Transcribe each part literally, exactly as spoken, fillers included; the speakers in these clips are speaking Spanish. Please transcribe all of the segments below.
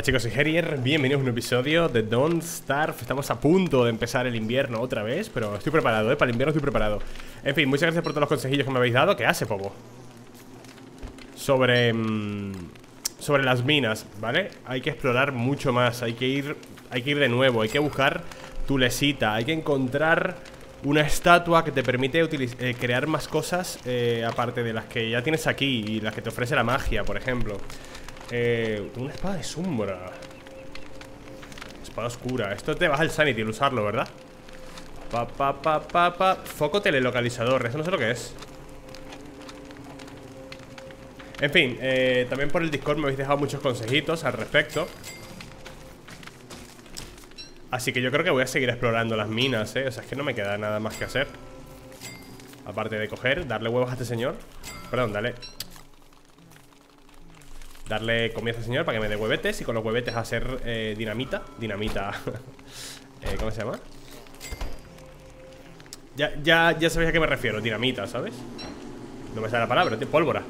Hola chicos, soy Herier, bienvenidos a un episodio de Don't Starve. Estamos a punto de empezar el invierno otra vez, pero estoy preparado, ¿eh? Para el invierno estoy preparado. En fin, muchas gracias por todos los consejillos que me habéis dado. ¿Qué hace, Popo? Sobre... Mmm, sobre las minas, ¿vale? Hay que explorar mucho más, hay que ir... Hay que ir de nuevo, hay que buscar Tulesita, hay que encontrar una estatua que te permite eh, crear más cosas, eh, aparte de las que ya tienes aquí y las que te ofrece la magia, por ejemplo. Eh, una espada de sombra. Espada oscura. Esto te baja el sanity al usarlo, ¿verdad? Pa, pa, pa, pa, pa. Foco telelocalizador, eso no sé lo que es. En fin, eh, también por el Discord me habéis dejado muchos consejitos al respecto. Así que yo creo que voy a seguir explorando las minas, ¿eh? O sea, es que no me queda nada más que hacer. Aparte de coger, darle huevos a este señor. Perdón, dale Darle comida a este señor para que me dé huevetes. Y con los huevetes hacer eh, dinamita. Dinamita eh, ¿Cómo se llama? Ya, ya, ya sabéis a qué me refiero. Dinamita, ¿sabes? No me sale la palabra, tío. Pólvora.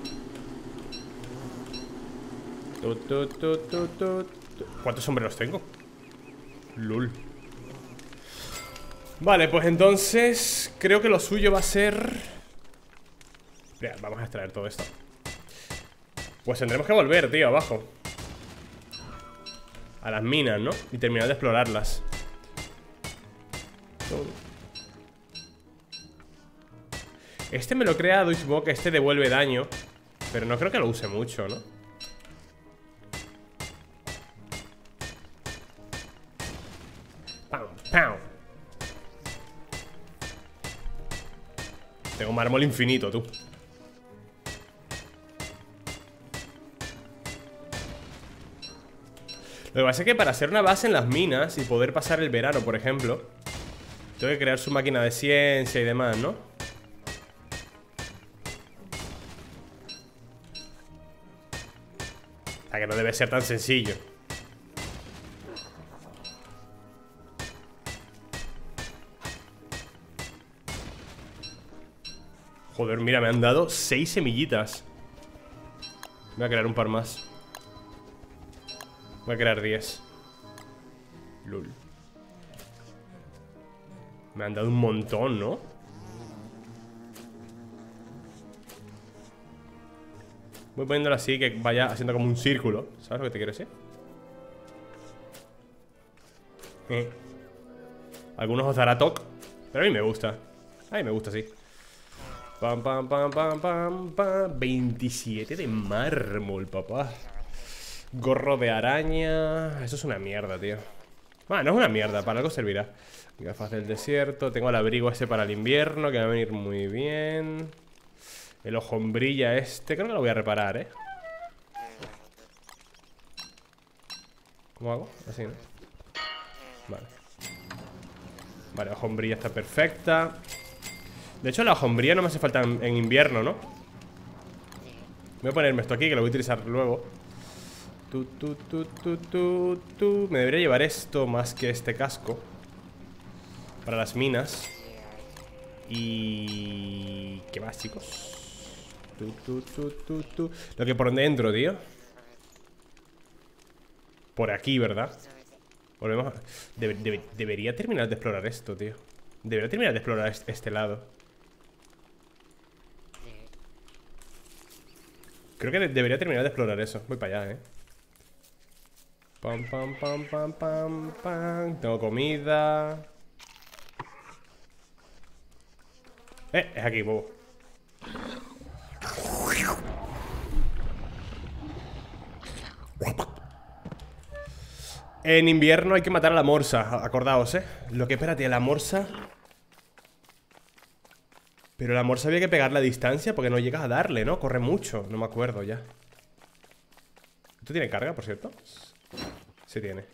tu, tu, tu, tu, tu, tu. ¿Cuántos sombreros tengo? Lul. Vale, pues entonces creo que lo suyo va a ser... Mira, vamos a extraer todo esto. Pues tendremos que volver, tío, abajo. A las minas, ¿no? Y terminar de explorarlas. Este me lo crea Dushbok, este devuelve daño. Pero no creo que lo use mucho, ¿no? ¡Pam! ¡Pam! Tengo mármol infinito, tú. Lo que pasa es que para hacer una base en las minas y poder pasar el verano, por ejemplo, tengo que crear su máquina de ciencia y demás, ¿no? O sea que no debe ser tan sencillo. Joder, mira, me han dado seis semillitas. Voy a crear un par más. Voy a crear diez. Lul. Me han dado un montón, ¿no? Voy poniéndolo así, que vaya haciendo como un círculo. ¿Sabes lo que te quiero decir? Eh. Algunos os dará toque, pero a mí me gusta. A mí me gusta, sí. Pam, pam, pam, pam, pam, pam. veintisiete de mármol, papá. Gorro de araña. Eso es una mierda, tío. Bueno, no es una mierda, para algo servirá. Gafas del desierto. Tengo el abrigo ese para el invierno, que va a venir muy bien. El hojombrilla este, creo que lo voy a reparar, ¿eh? ¿Cómo hago? Así, ¿no? Vale. Vale, hojombrilla está perfecta. De hecho, la hojombrilla no me hace falta en invierno, ¿no? Voy a ponerme esto aquí, que lo voy a utilizar luego. Tu, tu, tu, tu, tu, tu. Me debería llevar esto más que este casco para las minas. Y... ¿qué más, chicos? Tu, tu, tu, tu, tu. Lo que por dentro, tío. Por aquí, ¿verdad? Volvemos a... Debe, debe, debería terminar de explorar esto, tío. Debería terminar de explorar este lado. Creo que de- debería terminar de explorar eso. Voy para allá, eh. Pam, pam, pam, pam, pam, pam. Tengo comida. Eh, es aquí, bobo. En invierno hay que matar a la morsa. Acordaos, eh. Lo que, espérate, la morsa. Pero la morsa había que pegarle a distancia porque no llegas a darle, ¿no? Corre mucho. No me acuerdo ya. ¿Esto tiene carga, por cierto? Sí tiene.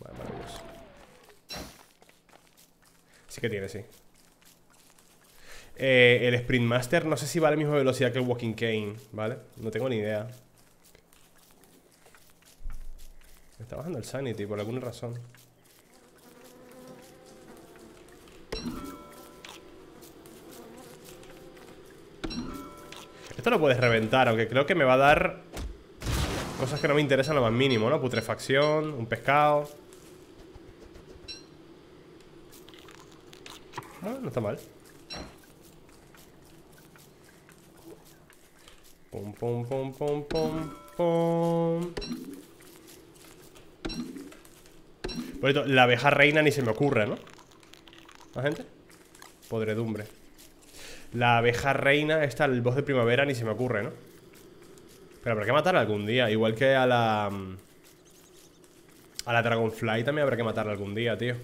Vale, maravilloso. Sí que tiene, sí. eh, El Sprint Master no sé si va a la misma velocidad que el Walking Cane, ¿vale? No tengo ni idea. Me está bajando el sanity por alguna razón. Esto lo puedes reventar, aunque creo que me va a dar... Cosas que no me interesan lo más mínimo, ¿no? Putrefacción, un pescado. Ah, no está mal. Pum, pum, pum, pum, pum, pum. Por esto, la abeja reina ni se me ocurre, ¿no? ¿La gente? Podredumbre. La abeja reina, esta, el boss de primavera, ni se me ocurre, ¿no? Pero habrá que matarla algún día. Igual que a la... A la Dragonfly también habrá que matarla algún día, tío.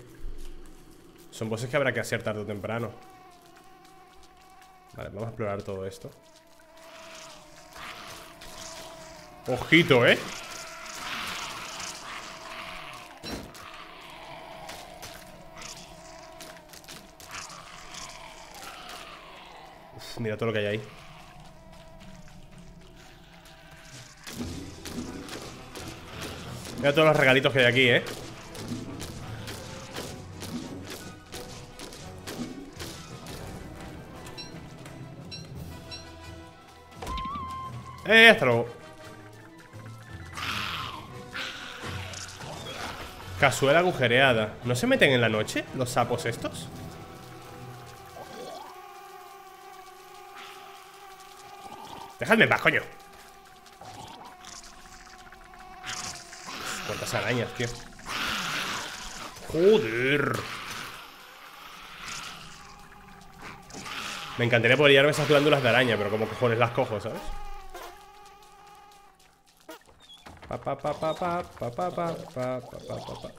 Son bosses que habrá que hacer tarde o temprano. Vale, vamos a explorar todo esto. Ojito, ¿eh? Uf, mira todo lo que hay ahí. Mira todos los regalitos que hay aquí, ¿eh? Eh, hasta luego. Cazuela agujereada. ¿No se meten en la noche los sapos estos? Dejadme en paz, coño. Cuántas arañas, tío. Joder. Me encantaría poder llevarme esas glándulas de araña, pero como cojones las cojo, ¿sabes? Pa pa pa pa pa pa pa pa pa pa pa pa.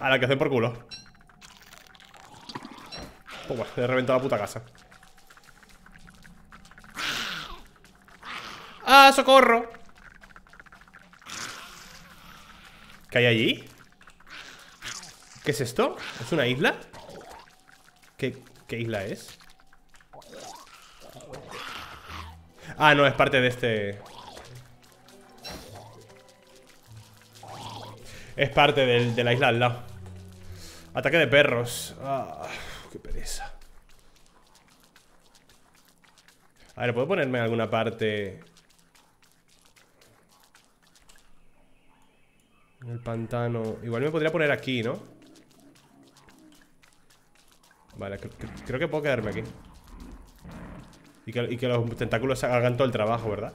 A la que hacen por culo. Pum, le he reventado la puta casa. ¡Ah, socorro! ¿Qué hay allí? ¿Qué es esto? ¿Es una isla? ¿Qué, qué isla es? Ah, no, es parte de este... Es parte del, de la isla al lado. Ataque de perros. Ah, qué pereza. A ver, ¿puedo ponerme en alguna parte? En el pantano. Igual me podría poner aquí, ¿no? Vale, creo, creo que puedo quedarme aquí. Y que, y que los tentáculos hagan todo el trabajo, ¿verdad?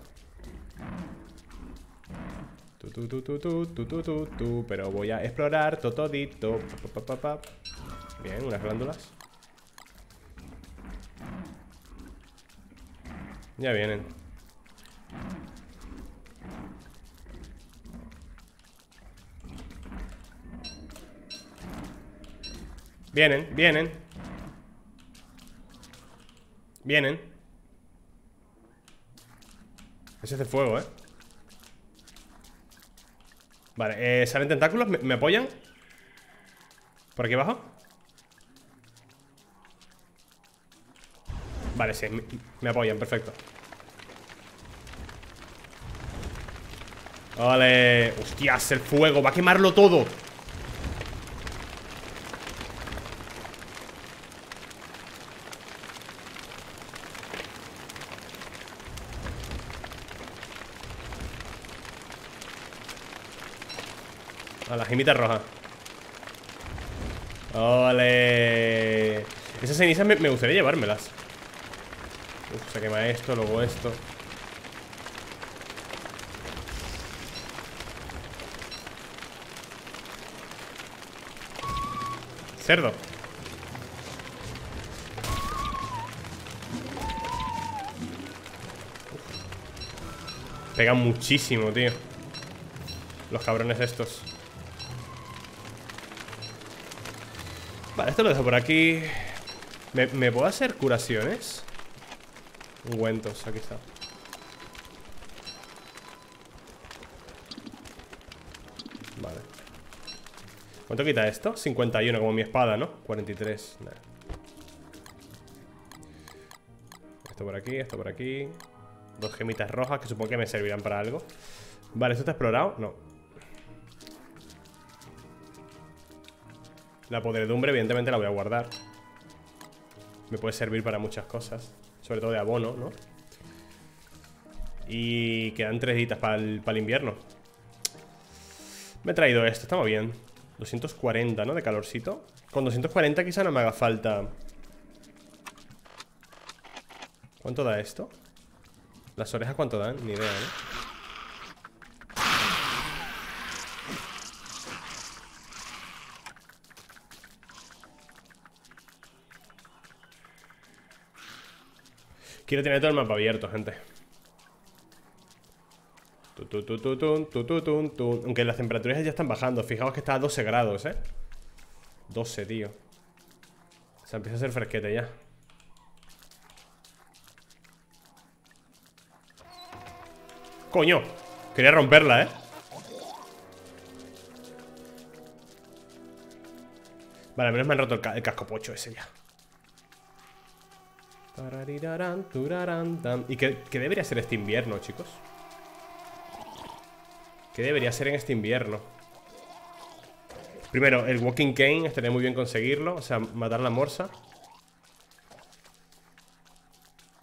Tu, tu, tu, tu, tu, tu, tu, tu, tu. Pero voy a explorar totodito. Pa, pa, pa, pa. Bien, unas glándulas. Ya vienen. Vienen, vienen. Vienen. Ese es de fuego, ¿eh? Vale, eh, salen tentáculos. ¿Me, ¿Me apoyan? ¿Por aquí abajo? Vale, sí, me, me apoyan, perfecto. Vale. ¡Hostias, el fuego! ¡Va a quemarlo todo! A la gemita roja. ¡Ole! Esas cenizas me, me gustaría llevármelas. Uf, se quema esto, luego esto. Cerdo. Uf. Pega muchísimo, tío. Los cabrones estos. Vale, esto lo dejo por aquí. ¿Me, me puedo hacer curaciones? Ungüentos, aquí está. Vale. ¿Cuánto quita esto? cincuenta y uno, como mi espada, ¿no? cuarenta y tres. Nah. Esto por aquí, esto por aquí. Dos gemitas rojas que supongo que me servirán para algo. Vale, ¿esto está explorado? No. La podredumbre, evidentemente, la voy a guardar. Me puede servir para muchas cosas. Sobre todo de abono, ¿no? Y quedan tres días para el, para el invierno. Me he traído esto, estamos bien. Doscientos cuarenta, ¿no? De calorcito. Con doscientos cuarenta quizá no me haga falta. ¿Cuánto da esto? ¿Las orejas cuánto dan? Ni idea, ¿eh? Quiero tener todo el mapa abierto, gente. Tu, tu, tu, tu, tu, tu, tu, tu. Aunque las temperaturas ya están bajando. Fijaos que está a doce grados, ¿eh? doce, tío. Se empieza a hacer fresquete ya. ¡Coño! Quería romperla, ¿eh? Vale, al menos me han roto el, ca el casco pocho ese ya. ¿Y qué, qué debería ser este invierno, chicos? ¿Qué debería ser en este invierno? Primero, el Walking Cane. Estaría muy bien conseguirlo. O sea, matar la morsa.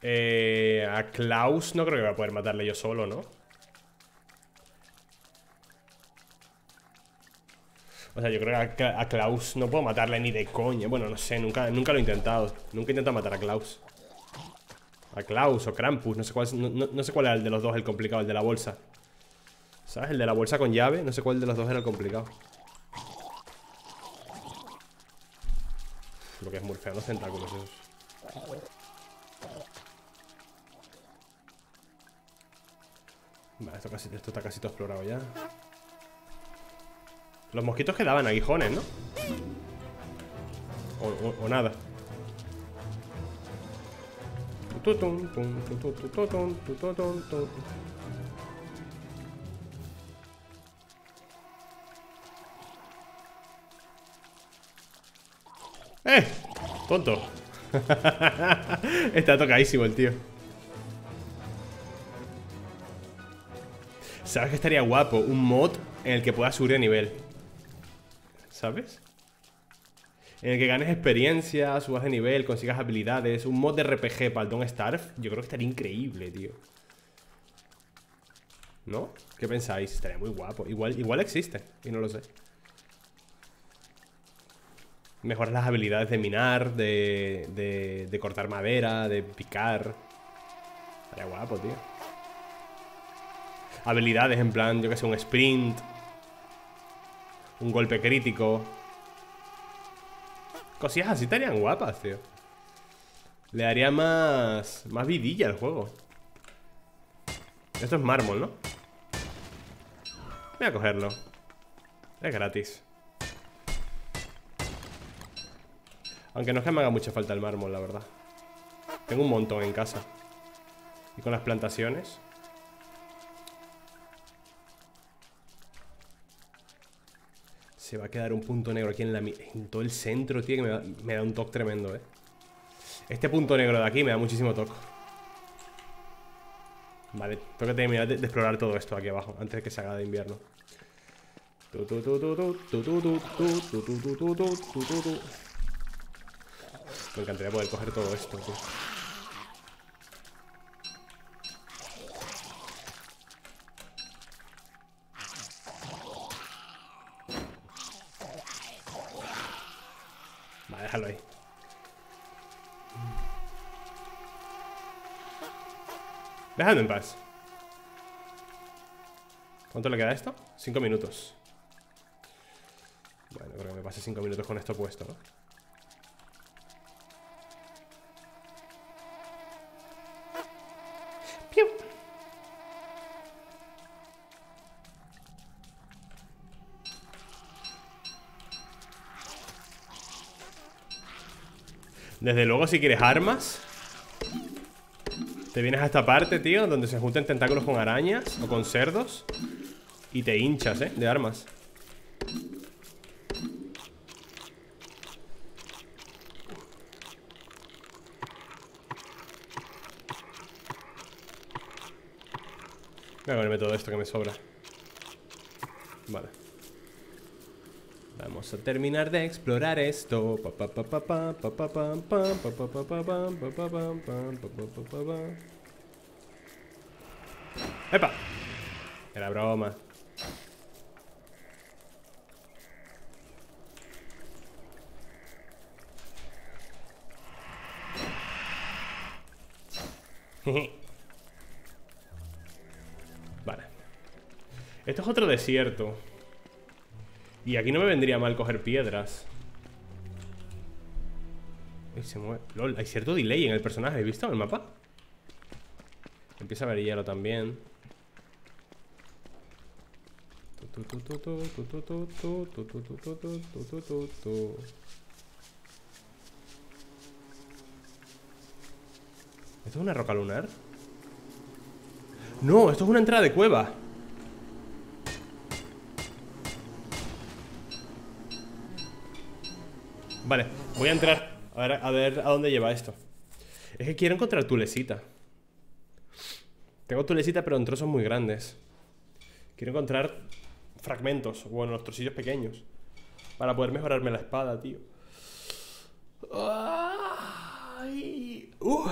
Eh, a Klaus no creo que va a poder matarle yo solo, ¿no? O sea, yo creo que a Klaus no puedo matarle ni de coña. Bueno, no sé, nunca, nunca lo he intentado. Nunca he intentado matar a Klaus. A Klaus o Krampus. No sé cuál, no, no, no sé cuál era el de los dos, el complicado, el de la bolsa. ¿Sabes? El de la bolsa con llave. No sé cuál de los dos era el complicado. Lo que es muy feo, los tentáculos esos. Vale, esto, casi, esto está casi todo explorado ya. Los mosquitos quedaban aguijones, ¿no? O, o, o nada. ¡Eh! Tonto. Está tocadísimo el tío. ¿Sabes que estaría guapo? Un mod en el que puedas subir de nivel, ¿sabes? En el que ganes experiencia, subas de nivel, consigas habilidades. Un mod de R P G para el Don't Starve. Yo creo que estaría increíble, tío, ¿no? ¿Qué pensáis? Estaría muy guapo. Igual, igual existe y no lo sé. Mejoras las habilidades de minar, de, de, de cortar madera, de picar. Estaría guapo, tío. Habilidades en plan, yo que sé, un sprint, un golpe crítico. Cosillas así estarían guapas, tío. Le daría más, más vidilla al juego. Esto es mármol, ¿no? Voy a cogerlo. Es gratis. Aunque no es que me haga mucha falta el mármol, la verdad. Tengo un montón en casa. Y con las plantaciones. Se va a quedar un punto negro aquí en, la, en todo el centro, tío. Que me da, me da un toque tremendo, eh. Este punto negro de aquí me da muchísimo toque. Vale, tengo que terminar de, de explorar todo esto aquí abajo. Antes de que se haga de invierno. Tu, tu, tu, tu, tu, tu, tu, tu, tu, tu, tu, tu. Me encantaría poder coger todo esto, tío. Vale, déjalo ahí. Dejadme en paz. ¿Cuánto le queda a esto? Cinco minutos. Bueno, creo que me pasé cinco minutos con esto puesto, ¿no? Desde luego, si quieres armas, te vienes a esta parte, tío, donde se juntan tentáculos con arañas o con cerdos. Y te hinchas, eh, de armas. Voy a ponerme todo esto que me sobra. Vale. Vamos a terminar de explorar esto. ¡Epa! Era broma. Vale. Esto es otro desierto. Y aquí no me vendría mal coger piedras. Ahí se mueve. Lol, hay cierto delay en el personaje. ¿Has visto en el mapa? Empieza a ver hielo también. ¿Esto es una roca lunar? No, esto es una entrada de cueva. Vale, voy a entrar. A ver, a ver a dónde lleva esto. Es que quiero encontrar tulecita. Tengo tulecita pero en trozos muy grandes. Quiero encontrar fragmentos. Bueno, los trocillos pequeños para poder mejorarme la espada, tío. Ay, uh.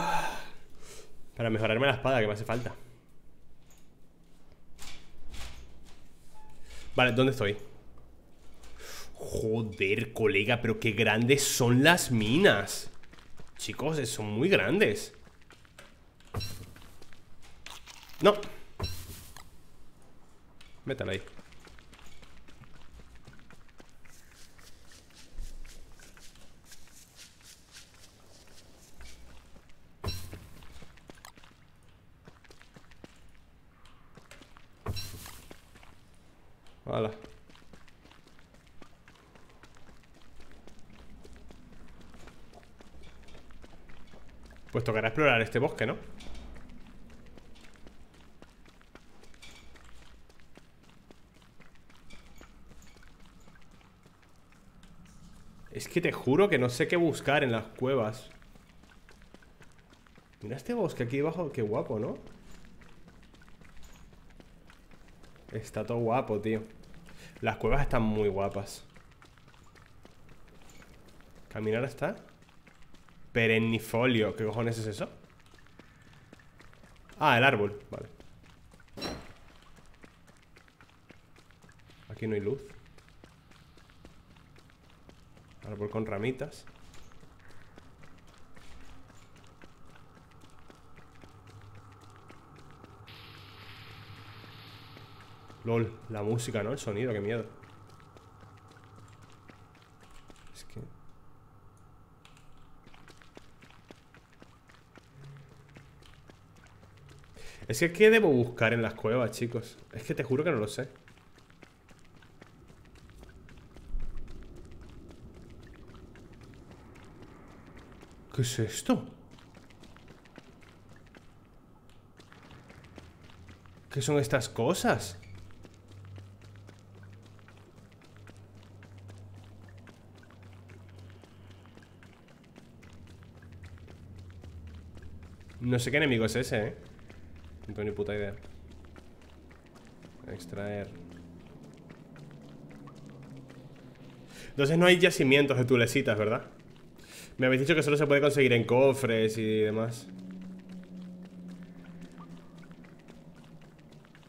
Para mejorarme la espada, que me hace falta. Vale, ¿dónde estoy? Joder, colega, pero qué grandes son las minas. Chicos, son muy grandes. No. Métala ahí. Hola. Pues tocará explorar este bosque, ¿no? Es que te juro que no sé qué buscar en las cuevas. Mira este bosque aquí abajo, qué guapo, ¿no? Está todo guapo, tío. Las cuevas están muy guapas. Caminar hasta perennifolio. ¿Qué cojones es eso? Ah, el árbol. Vale. Aquí no hay luz. Árbol con ramitas. Lol, la música, ¿no? El sonido, qué miedo. Es que... Es que ¿qué debo buscar en las cuevas, chicos? Es que te juro que no lo sé. ¿Qué es esto? ¿Qué son estas cosas? No sé qué enemigo es ese, eh. No tengo ni puta idea. Extraer. Entonces no hay yacimientos de tulecitas, ¿verdad? Me habéis dicho que solo se puede conseguir en cofres y demás.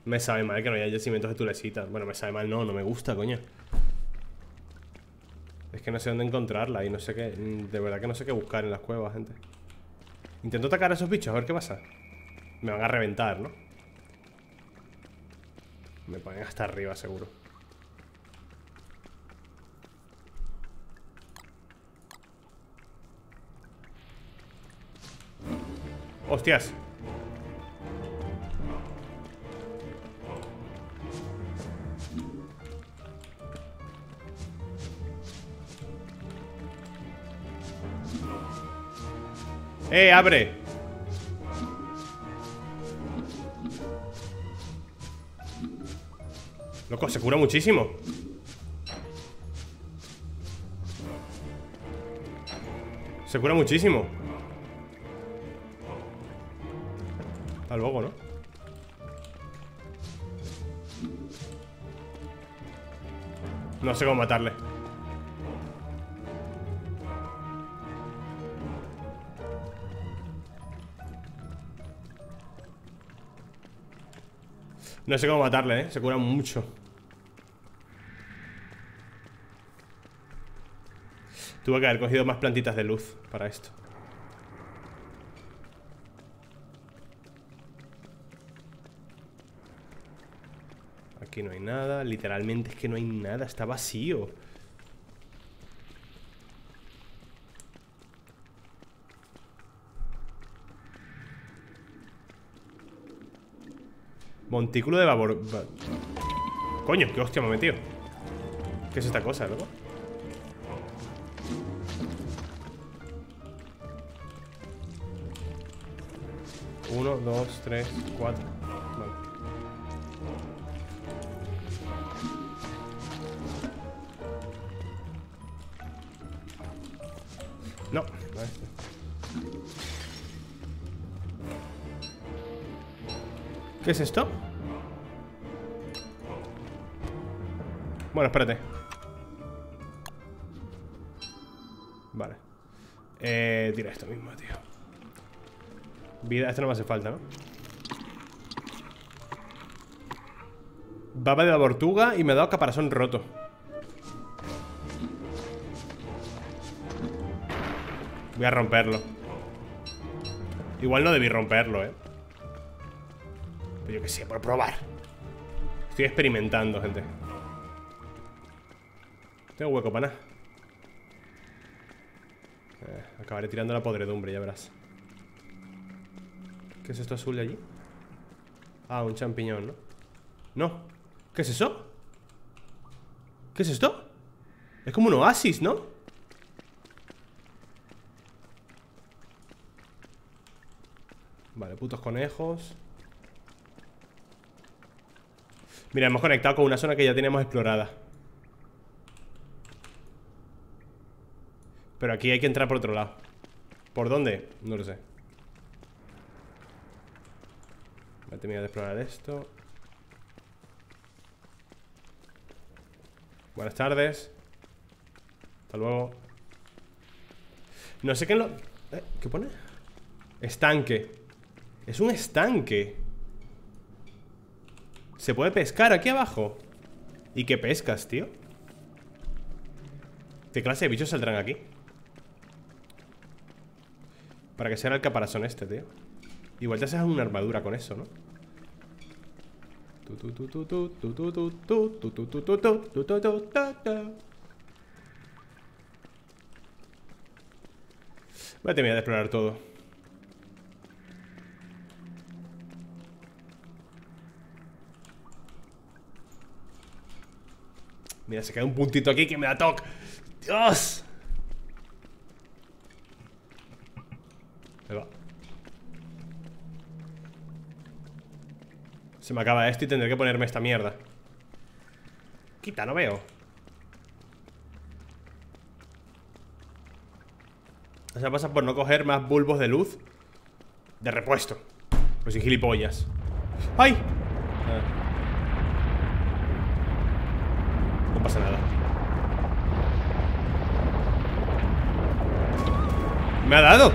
Me sabe mal que no haya yacimientos de tulecitas. Bueno, me sabe mal, no, no me gusta, coño. Es que no sé dónde encontrarla y no sé qué. De verdad que no sé qué buscar en las cuevas, gente. Intento atacar a esos bichos, a ver qué pasa. Me van a reventar, ¿no? Me ponen hasta arriba, seguro. ¡Hostias! ¡Eh, abre! Loco, se cura muchísimo. Se cura muchísimo. Hasta luego, ¿no? No sé cómo matarle. No sé cómo matarle, eh. Se cura mucho. Tuve que haber cogido más plantitas de luz para esto. Aquí no hay nada. Literalmente es que no hay nada. Está vacío. Montículo de vapor... Va... Coño, qué hostia me he metido. ¿Qué es esta cosa, loco? Uno, dos, tres, cuatro. Vale. No, no es este. ¿Qué es esto? Bueno, espérate. Vale. Eh, tira esto mismo, tío. Vida, esto no me hace falta, ¿no? Baba de la tortuga y me ha dado caparazón roto. Voy a romperlo. Igual no debí romperlo, ¿eh? Pero yo qué sé, por probar. Estoy experimentando, gente. Tengo hueco para nada. eh, Acabaré tirando la podredumbre, ya verás. ¿Qué es esto azul de allí? Ah, un champiñón, ¿no? No. ¿Qué es eso? ¿Qué es esto? Es como un oasis, ¿no? Vale, putos conejos. Mira, hemos conectado con una zona que ya teníamos explorada. Pero aquí hay que entrar por otro lado. ¿Por dónde? No lo sé. Voy a terminar de explorar esto. Buenas tardes. Hasta luego. No sé qué es lo... ¿Eh? ¿Qué pone? Estanque. Es un estanque. ¿Se puede pescar aquí abajo? ¿Y qué pescas, tío? ¿Qué clase de bichos saldrán aquí? Para que sea el caparazón este, tío. Igual te haces una armadura con eso, ¿no? Voy a terminar de explorar todo. Mira, se queda un puntito aquí que me da toque. ¡Dios! Ahí va. Se me acaba esto y tendré que ponerme esta mierda. Quita, no veo. O sea, pasa por no coger más bulbos de luz de repuesto. Pues soy gilipollas. ¡Ay! Ah. No pasa nada. Me ha dado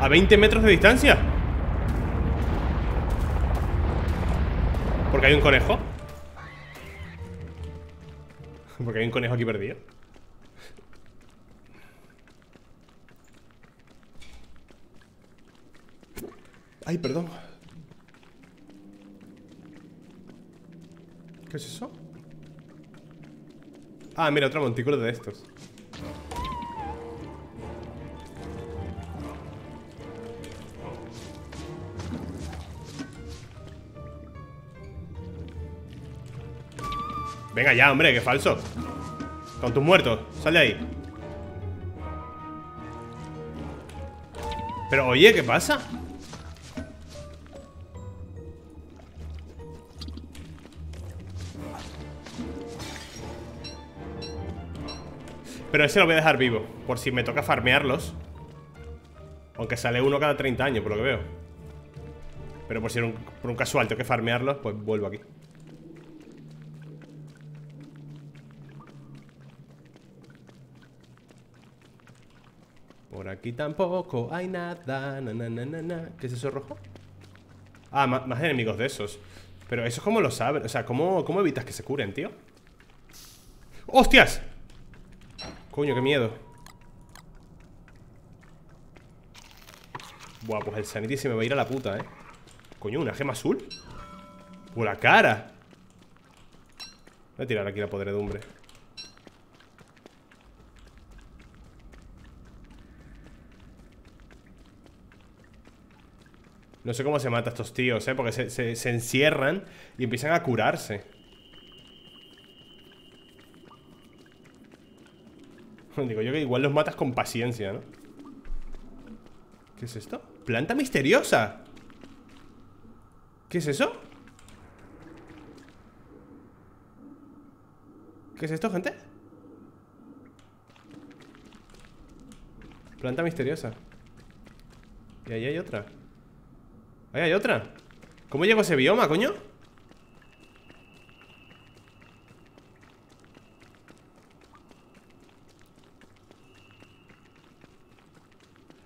a veinte metros de distancia. ¿Porque hay un conejo? Porque hay un conejo aquí perdido. Ay, perdón. ¿Qué es eso? Ah, mira, otro montículo de estos. Venga ya, hombre, qué falso. Con tus muertos, sal de ahí. Pero oye, ¿qué pasa? Pero ese lo voy a dejar vivo, por si me toca farmearlos. Aunque sale uno cada treinta años, por lo que veo. Pero por si un, por un casual tengo que farmearlos, pues vuelvo aquí. Por aquí tampoco hay nada. Na, na, na, na. ¿Qué es eso rojo? Ah, más, más enemigos de esos. Pero eso, ¿cómo lo sabes? O sea, ¿cómo, cómo evitas que se curen, tío? ¡Hostias! Coño, qué miedo. Buah, pues el sanity se me va a ir a la puta, eh. Coño, ¿una gema azul? ¡Por la cara! Voy a tirar aquí la podredumbre. No sé cómo se mata a estos tíos, ¿eh? Porque se, se, se encierran y empiezan a curarse. Digo yo que igual los matas con paciencia, ¿no? ¿Qué es esto? ¡Planta misteriosa! ¿Qué es eso? ¿Qué es esto, gente? Planta misteriosa. Y ahí hay otra. Ahí hay otra. ¿Cómo llegó ese bioma, coño?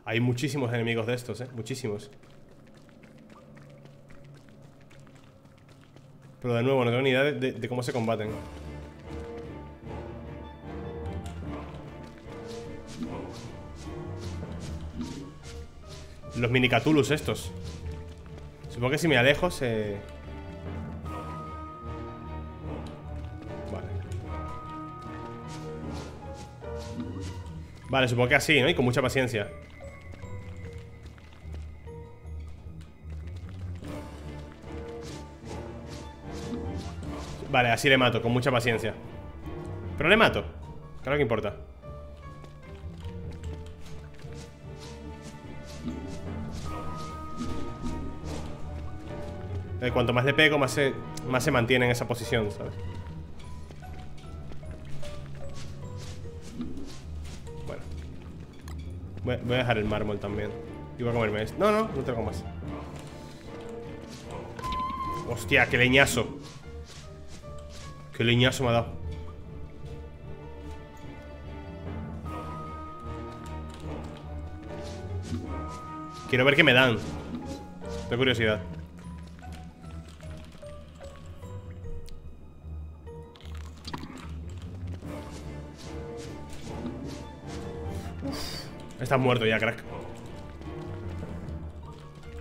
Hay muchísimos enemigos de estos, eh. Muchísimos. Pero de nuevo, no tengo ni idea de, de, de cómo se combaten. Los mini Cthulhus estos. Supongo que si me alejo se... Vale. Vale, supongo que así, ¿no? Y con mucha paciencia. Vale, así le mato, con mucha paciencia. Pero le mato. Claro que importa. Cuanto más le pego, más se, más se mantiene en esa posición, ¿sabes? Bueno, voy, voy a dejar el mármol también. Y voy a comerme esto. No, no, no tengo más. Hostia, qué leñazo. Qué leñazo me ha dado. Quiero ver qué me dan. Tengo curiosidad. Estás muerto ya, crack.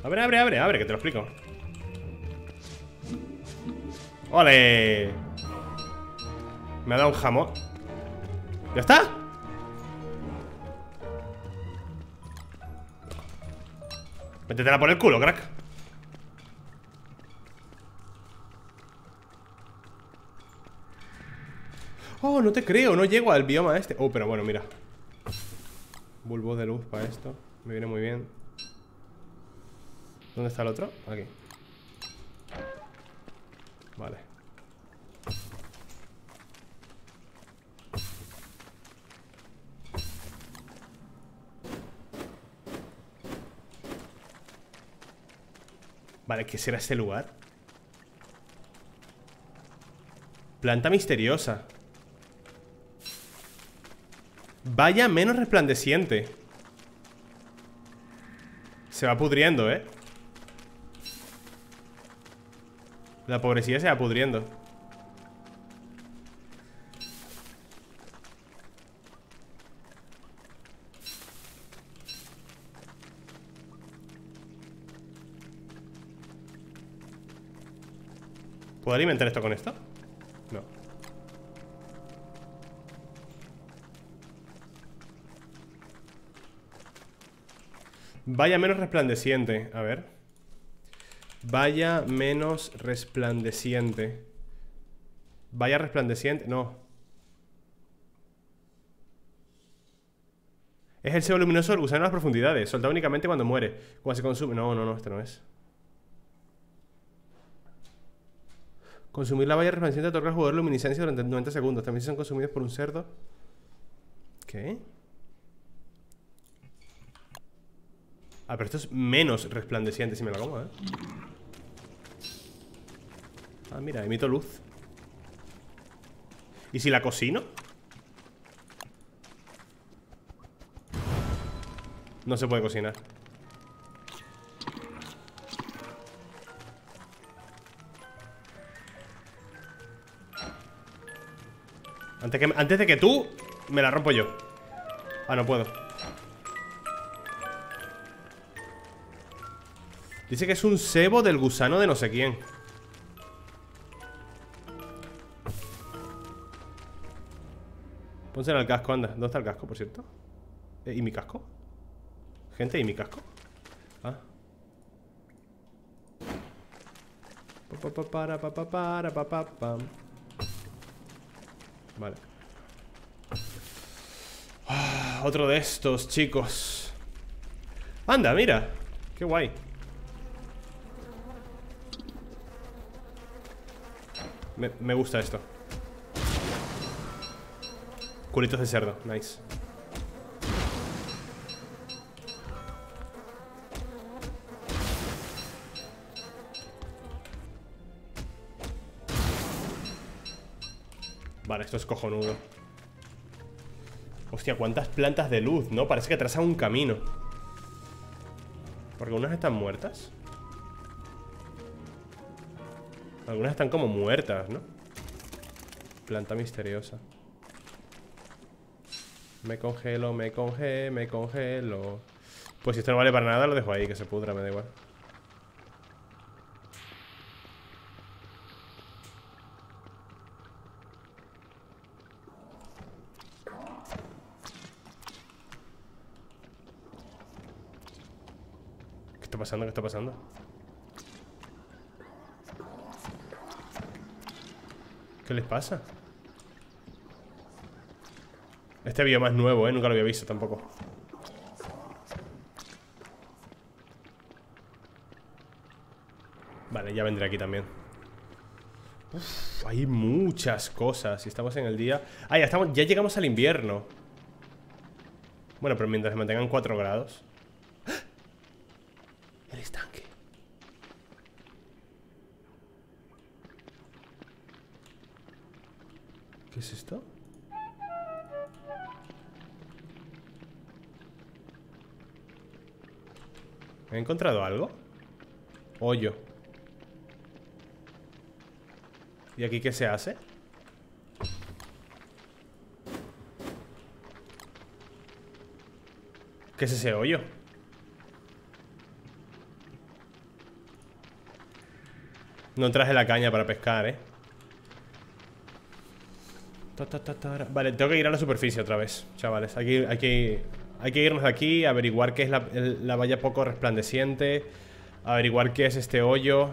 Abre, abre, abre, abre, que te lo explico. ¡Ole! Me ha dado un jamón. ¿Ya está? Métetela por el culo, crack. Oh, no te creo, no llego al bioma este. Oh, pero bueno, mira. Bulbos de luz para esto. Me viene muy bien. ¿Dónde está el otro? Aquí. Vale. Vale, ¿qué será este lugar? Planta misteriosa. Vaya menos resplandeciente. Se va pudriendo, ¿eh? La pobrecilla se va pudriendo. ¿Puedo alimentar esto con esto? No. Vaya menos resplandeciente. A ver. Vaya menos resplandeciente. Vaya resplandeciente. No. Es el sebo luminoso del gusano en las profundidades. Soltado únicamente cuando muere. Cuando se consume. No, no, no, este no es. Consumir la valla resplandeciente otorga al jugador luminiscencia durante noventa segundos. También si son consumidos por un cerdo. ¿Qué? Ah, pero esto es menos resplandeciente si me la como, ¿eh? Ah, mira, emito luz. ¿Y si la cocino? No se puede cocinar. Antes, que, antes de que tú, me la rompo yo. Ah, no puedo. Dice que es un cebo del gusano de no sé quién. Pónselo al casco, anda. ¿Dónde está el casco, por cierto? ¿Eh, ¿Y mi casco? Gente, ¿y mi casco? Ah. Vale. Ah, otro de estos, chicos. Anda, mira. Qué guay. Me, me gusta esto. Culitos de cerdo, nice. Vale, esto es cojonudo. Hostia, cuántas plantas de luz, ¿no? Parece que trazan un camino. Porque unas están muertas. Algunas están como muertas, ¿no? Planta misteriosa. Me congelo, me congelo, me congelo. Pues si esto no vale para nada, lo dejo ahí, que se pudra, me da igual. ¿Qué está pasando? ¿Qué está pasando? ¿Qué les pasa? Este bioma es nuevo, ¿eh? Nunca lo había visto tampoco. Vale, ya vendré aquí también. Uf, hay muchas cosas. Y estamos en el día... Ah, ya, estamos... ya llegamos al invierno. Bueno, pero mientras se mantengan cuatro grados. ¡Ah! El estanque. ¿Qué es esto? ¿He encontrado algo? Hoyo. ¿Y aquí qué se hace? ¿Qué es ese hoyo? No traje la caña para pescar, ¿eh? Vale, tengo que ir a la superficie otra vez, chavales. Aquí, aquí... Hay que irnos de aquí, averiguar qué es la, la valla poco resplandeciente. Averiguar qué es este hoyo.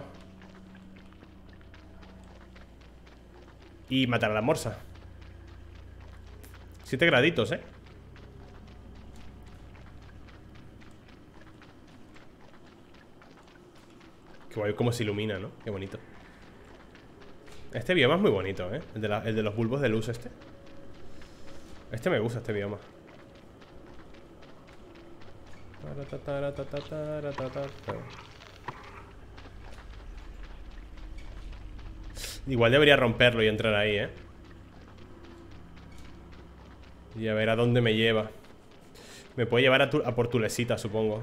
Y matar a la morsa. Siete graditos, eh. Qué guay, cómo se ilumina, ¿no? Qué bonito. Este bioma es muy bonito, eh. El de, la, el de los bulbos de luz este. Este me gusta, este bioma. Igual debería romperlo y entrar ahí, ¿eh? Y a ver a dónde me lleva. Me puede llevar a, tu, a por Tulecita, supongo.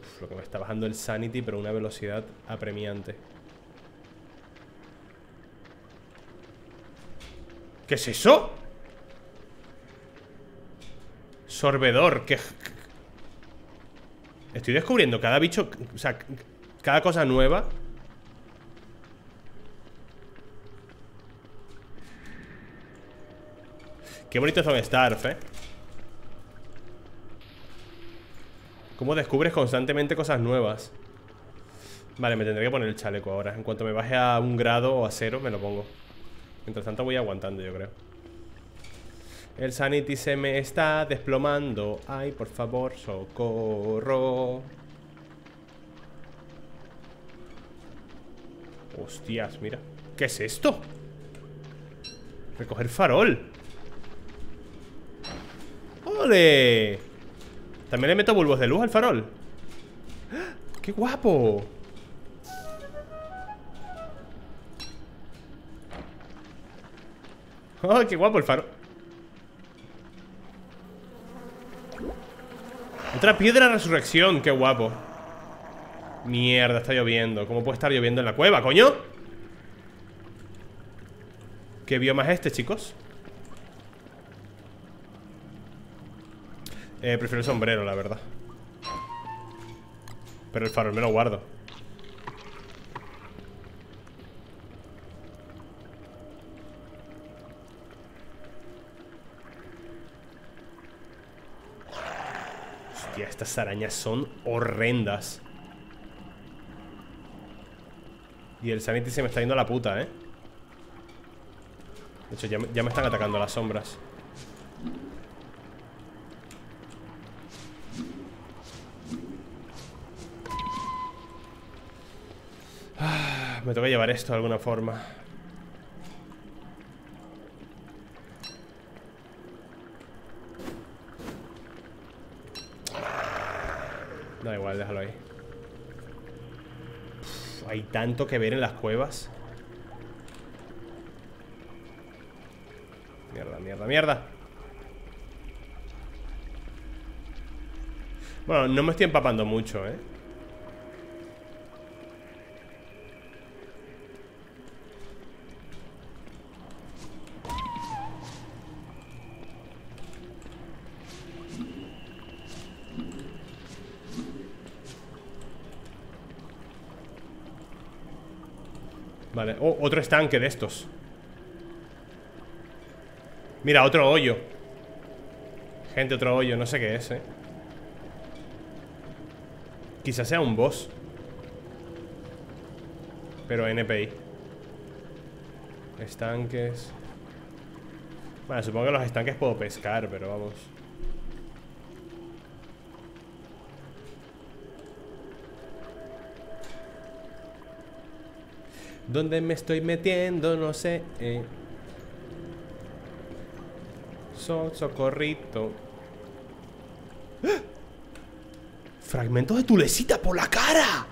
Uf, lo que me está bajando el sanity, pero a una velocidad apremiante. ¿Qué es eso? Sorbedor, que... Estoy descubriendo cada bicho, o sea, cada cosa nueva. Qué bonito Don't Starve, ¿eh? Cómo descubres constantemente cosas nuevas. Vale, me tendré que poner el chaleco ahora. En cuanto me baje a un grado o a cero, me lo pongo. Mientras tanto voy aguantando, yo creo. El sanity se me está desplomando. Ay, por favor, socorro. Hostias, mira. ¿Qué es esto? Recoger farol. ¡Ole! También le meto bulbos de luz al farol. ¡Ah! ¡Qué guapo! ¡Oh, qué guapo el faro! Otra piedra de resurrección, qué guapo. Mierda, está lloviendo. ¿Cómo puede estar lloviendo en la cueva, coño? ¿Qué bioma es este, chicos? Eh, prefiero el sombrero, la verdad. Pero el farol me lo guardo. Hostia, estas arañas son horrendas. Y el Sanity se me está yendo a la puta, ¿eh? De hecho, ya, ya me están atacando las sombras. Ah, me tengo que llevar esto de alguna forma. Da igual, déjalo ahí. Hay tanto que ver en las cuevas. Mierda, mierda, mierda. Bueno, no me estoy empapando mucho, ¿eh? Vale, oh, otro estanque de estos. Mira, otro hoyo. Gente, otro hoyo, no sé qué es, eh. Quizás sea un boss. Pero N P I. Estanques. Vale, supongo que los estanques puedo pescar, pero vamos. ¿Dónde me estoy metiendo? No sé. eh. So, socorrito. ¡Ah! Fragmentos de tulecita por la cara.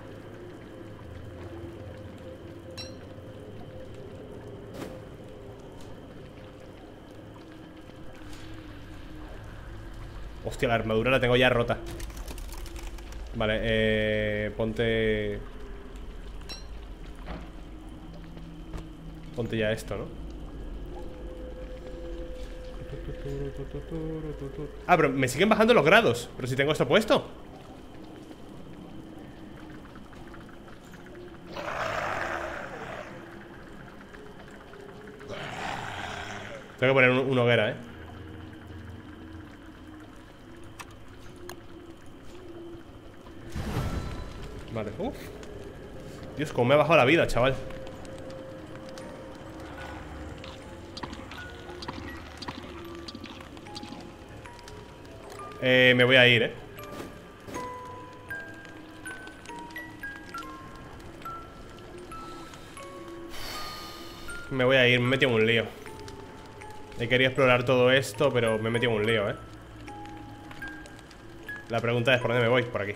Hostia, la armadura la tengo ya rota. Vale, eh, ponte... Ponte ya esto, ¿no? Ah, pero me siguen bajando los grados. Pero si tengo esto puesto. Tengo que poner un, una hoguera, ¿eh? Vale, uff. Dios, cómo me ha bajado la vida, chaval. Eh, me voy a ir, eh. Me voy a ir, me he metido en un lío. He querido explorar todo esto, pero me he metido en un lío, eh. La pregunta es: ¿por dónde me voy? Por aquí.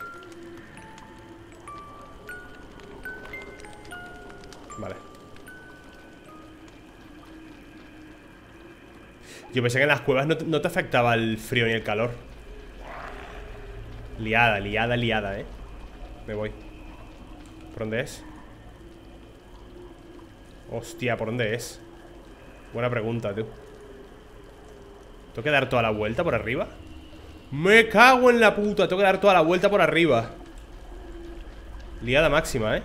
Vale. Yo pensé que en las cuevas no te, no te afectaba el frío ni el calor. Liada, liada, liada, eh. Me voy. ¿Por dónde es? Hostia, ¿por dónde es? Buena pregunta, tú. ¿Tengo que dar toda la vuelta por arriba? Me cago en la puta. Tengo que dar toda la vuelta por arriba. Liada máxima, eh.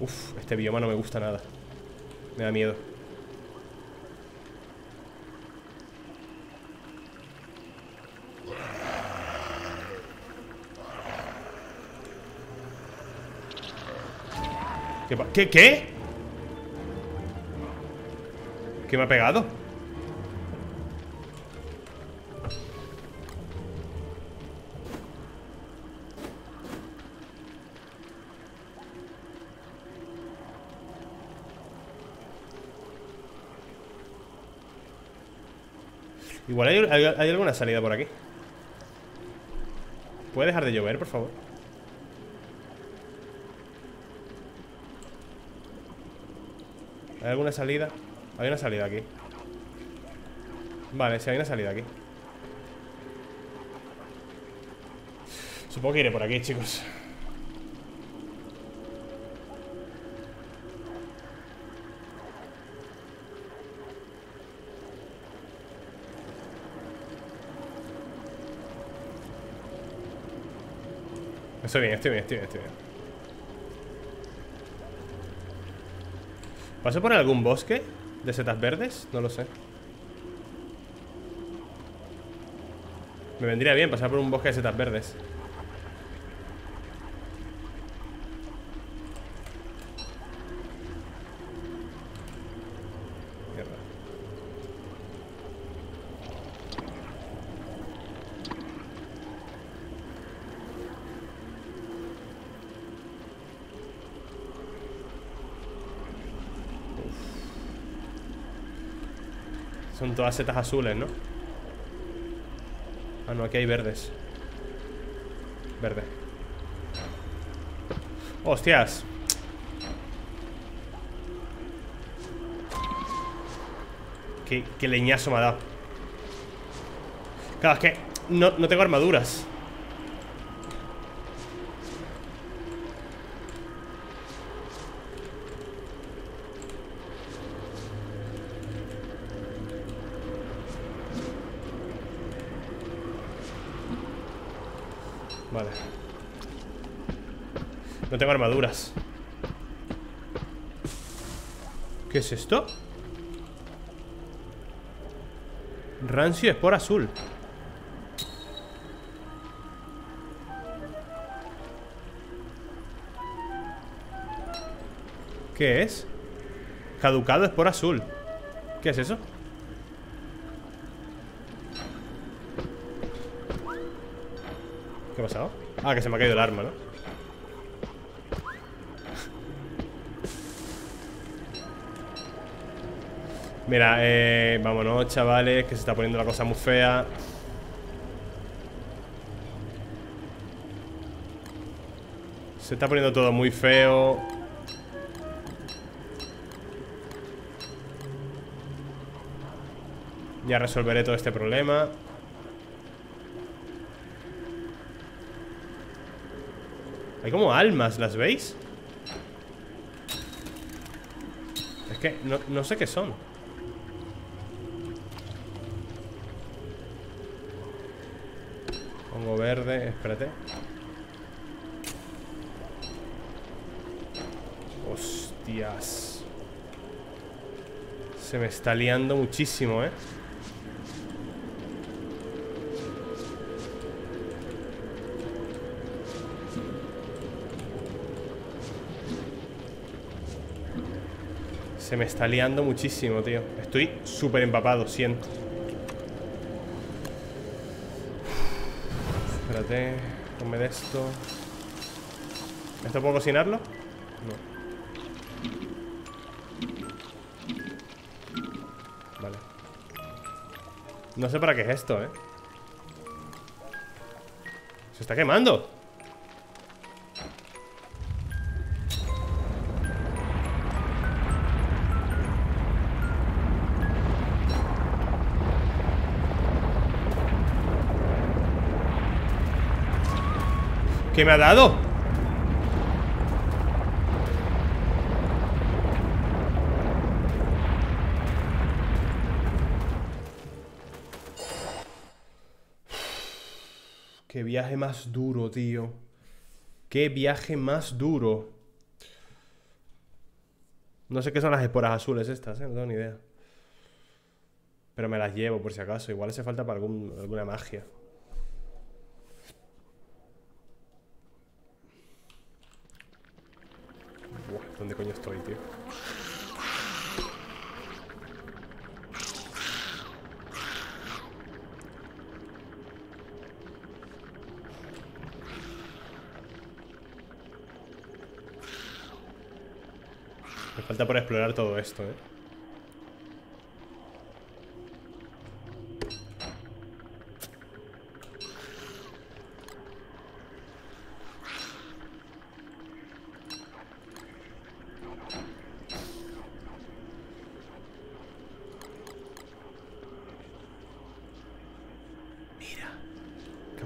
Uf, este bioma no me gusta nada. Me da miedo. ¿Qué? ¿Qué? ¿Qué? ¿Qué me ha pegado? Igual hay, hay, hay alguna salida por aquí. ¿Puede dejar de llover, por favor? ¿Hay alguna salida? Hay una salida aquí. Vale, si hay una salida aquí. Supongo que iré por aquí, chicos. Estoy bien, estoy bien, estoy bien, estoy bien. ¿Paso por algún bosque de setas verdes? No lo sé. Me vendría bien pasar por un bosque de setas verdes. Son todas setas azules, ¿no? Ah, no, aquí hay verdes. Verde. ¡Hostias! Qué, qué leñazo me ha dado. Claro, es que no, no tengo armaduras. Vale. No tengo armaduras. ¿Qué es esto? Rancio espora azul. ¿Qué es? Caducado espora azul. ¿Qué es eso? ¿Qué ha pasado? Ah, que se me ha caído el arma, ¿no? Mira, eh, vámonos, chavales, que se está poniendo la cosa muy fea. Se está poniendo todo muy feo. Ya resolveré todo este problema. Hay como almas, ¿las veis? Es que no, no sé qué son. Hongo verde, espérate. Hostias. Se me está liando muchísimo, ¿eh? Se me está liando muchísimo, tío. Estoy súper empapado, siento. Espérate, ponme de esto. ¿Esto puedo cocinarlo? No. Vale. No sé para qué es esto, eh. Se está quemando. ¿Qué me ha dado? Qué viaje más duro, tío. Qué viaje más duro. No sé qué son las esporas azules estas, ¿eh? No tengo ni idea. Pero me las llevo por si acaso. Igual hace falta para algún, alguna magia. ¿Dónde coño estoy, tío? Me falta por explorar todo esto, eh.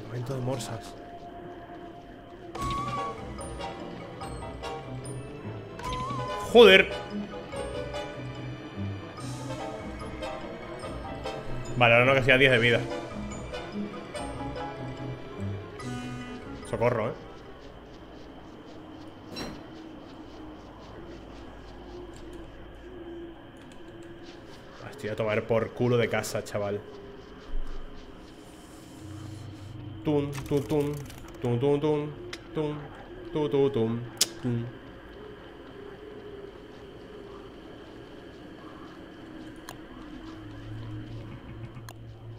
Momento de morsas. ¡Joder! Vale, ahora no, que hacía diez de vida. Socorro, eh. Estoy a tomar por culo de casa, chaval. Tum, tum, tum. Tum, tum, tum. Tum, tum, tum, tum, tum.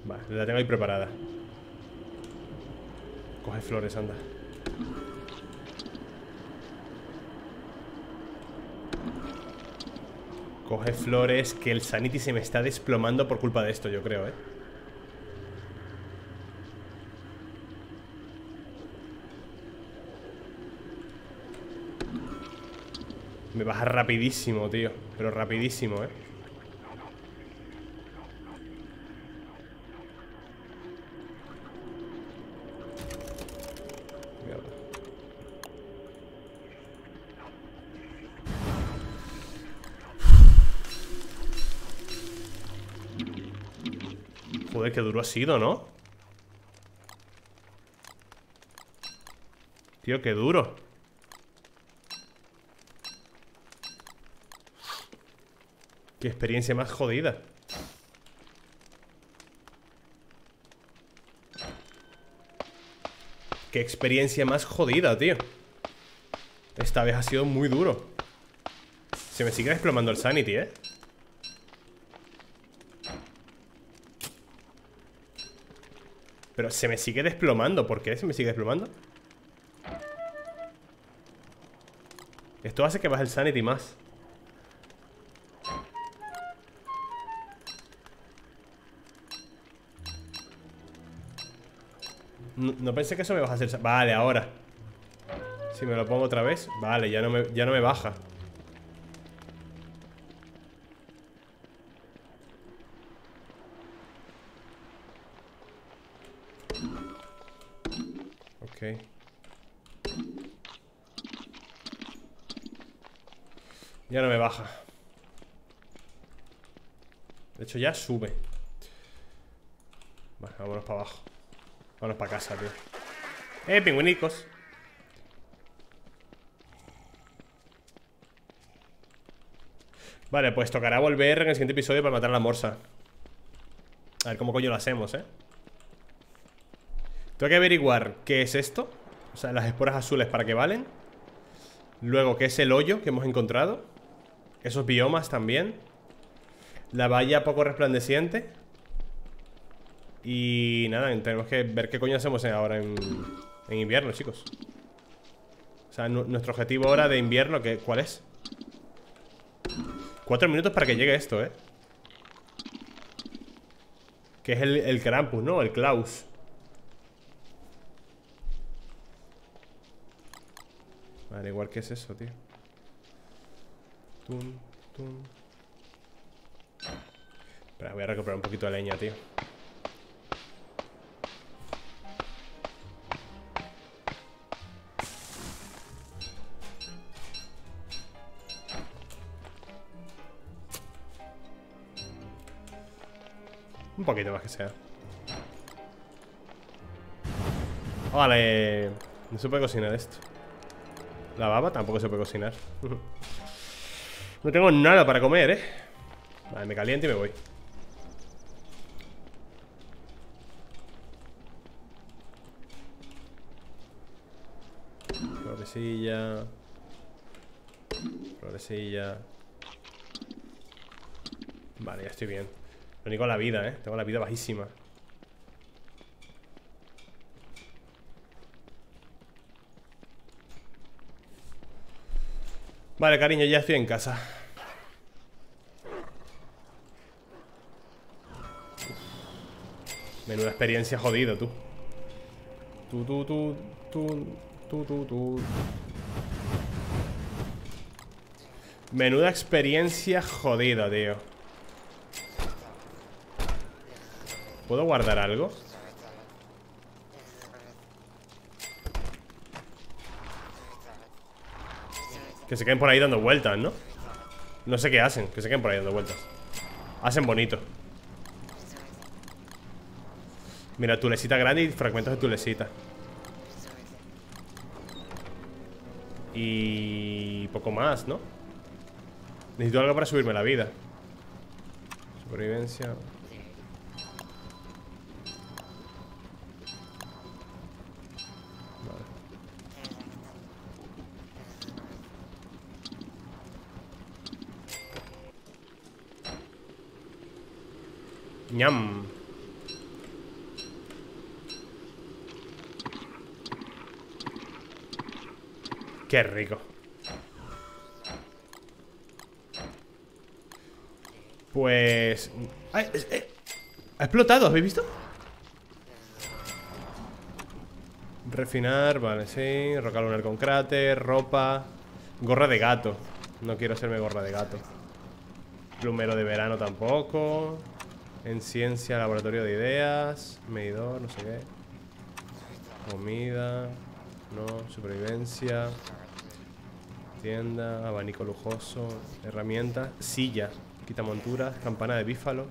Vale, la tengo ahí preparada. Coge flores, anda. Coge flores, que el Sanity se me está desplomando por culpa de esto, yo creo, ¿eh? Me baja rapidísimo, tío. Pero rapidísimo, ¿eh? Joder, qué duro ha sido, ¿no? Tío, qué duro. Qué experiencia más jodida. Qué experiencia más jodida, tío. Esta vez ha sido muy duro. Se me sigue desplomando el Sanity, ¿eh? Pero se me sigue desplomando. ¿Por qué se me sigue desplomando? Esto hace que baje el Sanity más. No, no pensé que eso me bajase el Sanity. Vale, ahora. Si me lo pongo otra vez. Vale, ya no me, ya no me baja. Okay. Ya no me baja. De hecho ya sube. Vale, vámonos para abajo. Vámonos para casa, tío. Eh, pingüinicos. Vale, pues tocará volver en el siguiente episodio para matar a la morsa. A ver cómo coño lo hacemos, eh. Tengo que averiguar qué es esto. O sea, las esporas azules, para qué valen. Luego, qué es el hoyo que hemos encontrado. Esos biomas también. La valla poco resplandeciente. Y nada, tenemos que ver qué coño hacemos ahora en, en invierno, chicos. O sea, nuestro objetivo ahora de invierno, ¿qué, ¿cuál es? Cuatro minutos para que llegue esto, ¿eh? Que es el, el Krampus, ¿no? El Klaus. Vale, igual que es eso, tío. Tum, tum. Espera, voy a recuperar un poquito de leña, tío. Un poquito más que sea. Vale. No se puede cocinar esto. La baba tampoco se puede cocinar. No tengo nada para comer, eh. Vale, me caliento y me voy. Florecilla. Florecilla. Vale, ya estoy bien. Lo único, la vida, eh. Tengo la vida bajísima. Vale, cariño, ya estoy en casa. Menuda experiencia jodida, tú. Tú, tú, tú, tú, tú, tú, tú. Menuda experiencia jodida, tío. ¿Puedo guardar algo? Que se queden por ahí dando vueltas, ¿no? No sé qué hacen, que se queden por ahí dando vueltas. Hacen bonito. Mira, tulecita grande y fragmentos de tulecita. Y... poco más, ¿no? Necesito algo para subirme la vida. Supervivencia. Ñam. Qué rico. Pues... Ay, eh, ha explotado, ¿habéis visto? Refinar, vale, sí. Roca lunar con cráter, ropa. Gorra de gato. No quiero hacerme gorra de gato. Plumero de verano tampoco. En ciencia, laboratorio de ideas. Medidor, no sé qué. Comida. No, supervivencia. Tienda, abanico lujoso. Herramientas, silla. Quita monturas, campana de bífalo.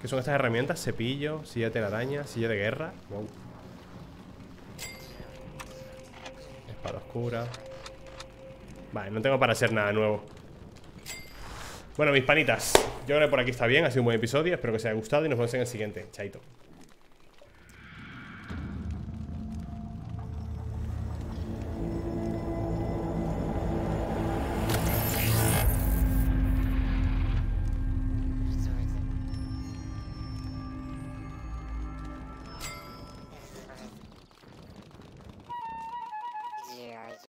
¿Qué son estas herramientas? Cepillo, silla de telaraña, silla de guerra. Wow. Espada oscura. Vale, no tengo para hacer nada nuevo. Bueno, mis panitas, yo creo que por aquí está bien. Ha sido un buen episodio, espero que os haya gustado y nos vemos en el siguiente. Chaito.